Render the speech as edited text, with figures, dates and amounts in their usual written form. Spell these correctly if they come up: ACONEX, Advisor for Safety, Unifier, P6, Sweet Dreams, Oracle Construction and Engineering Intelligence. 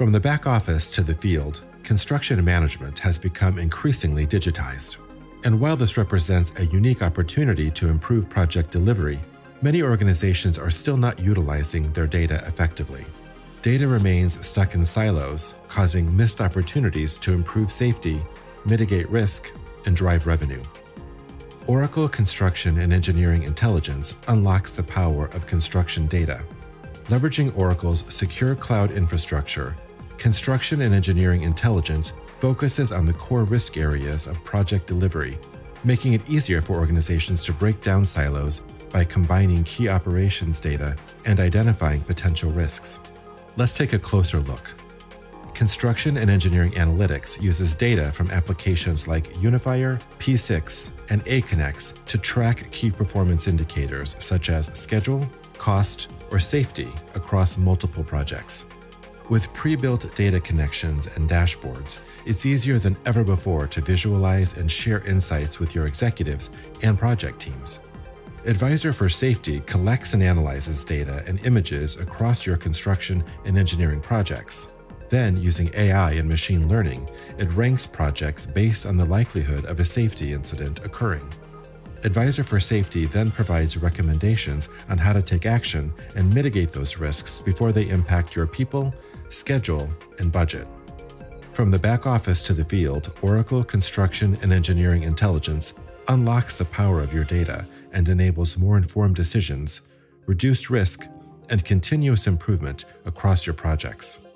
From the back office to the field, construction management has become increasingly digitized. And while this represents a unique opportunity to improve project delivery, many organizations are still not utilizing their data effectively. Data remains stuck in silos, causing missed opportunities to improve safety, mitigate risk, and drive revenue. Oracle Construction and Engineering Intelligence unlocks the power of construction data. Leveraging Oracle's secure cloud infrastructure, Construction and Engineering Intelligence focuses on the core risk areas of project delivery, making it easier for organizations to break down silos by combining key operations data and identifying potential risks. Let's take a closer look. Construction and Engineering Analytics uses data from applications like Unifier, P6, and ACONEX to track key performance indicators such as schedule, cost, or safety across multiple projects. With pre-built data connections and dashboards, it's easier than ever before to visualize and share insights with your executives and project teams. Advisor for Safety collects and analyzes data and images across your construction and engineering projects. Then, using AI and machine learning, it ranks projects based on the likelihood of a safety incident occurring. Advisor for Safety then provides recommendations on how to take action and mitigate those risks before they impact your people, schedule, and budget. From the back office to the field, Oracle Construction and Engineering Intelligence unlocks the power of your data and enables more informed decisions, reduced risk, and continuous improvement across your projects.